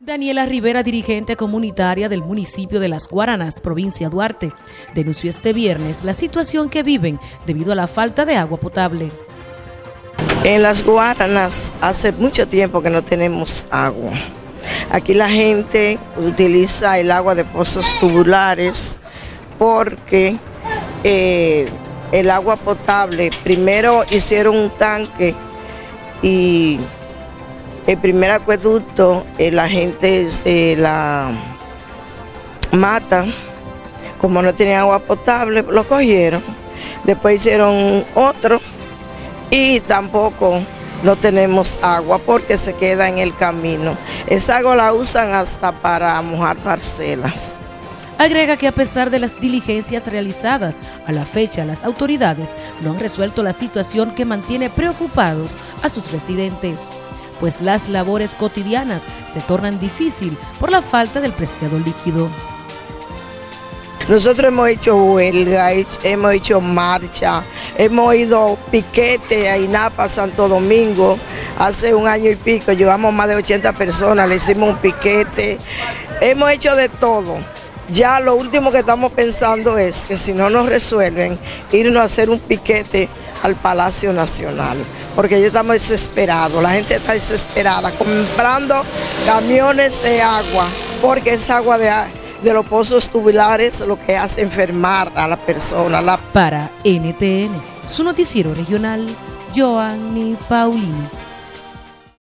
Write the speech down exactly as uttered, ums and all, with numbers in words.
Daniela Rivera, dirigente comunitaria del municipio de Las Guáranas, provincia Duarte, denunció este viernes la situación que viven debido a la falta de agua potable. En Las Guáranas hace mucho tiempo que no tenemos agua. Aquí la gente utiliza el agua de pozos tubulares porque eh, el agua potable, primero hicieron un tanque y... el primer acueducto, eh, la gente este, la mata, como no tenía agua potable, lo cogieron. Después hicieron otro y tampoco no tenemos agua porque se queda en el camino. Esa agua la usan hasta para mojar parcelas. Agrega que a pesar de las diligencias realizadas, a la fecha las autoridades no han resuelto la situación que mantiene preocupados a sus residentes, pues las labores cotidianas se tornan difíciles por la falta del preciado líquido. Nosotros hemos hecho huelga, hemos hecho marcha, hemos ido piquete a Inapa, Santo Domingo. Hace un año y pico llevamos más de ochenta personas, le hicimos un piquete, hemos hecho de todo. Ya lo último que estamos pensando es que si no nos resuelven, irnos a hacer un piquete al Palacio Nacional, porque ya estamos desesperados, la gente está desesperada, comprando camiones de agua, porque es agua de, de los pozos tubulares lo que hace enfermar a la persona. La... Para N T N, su noticiero regional, Joanny Paulino.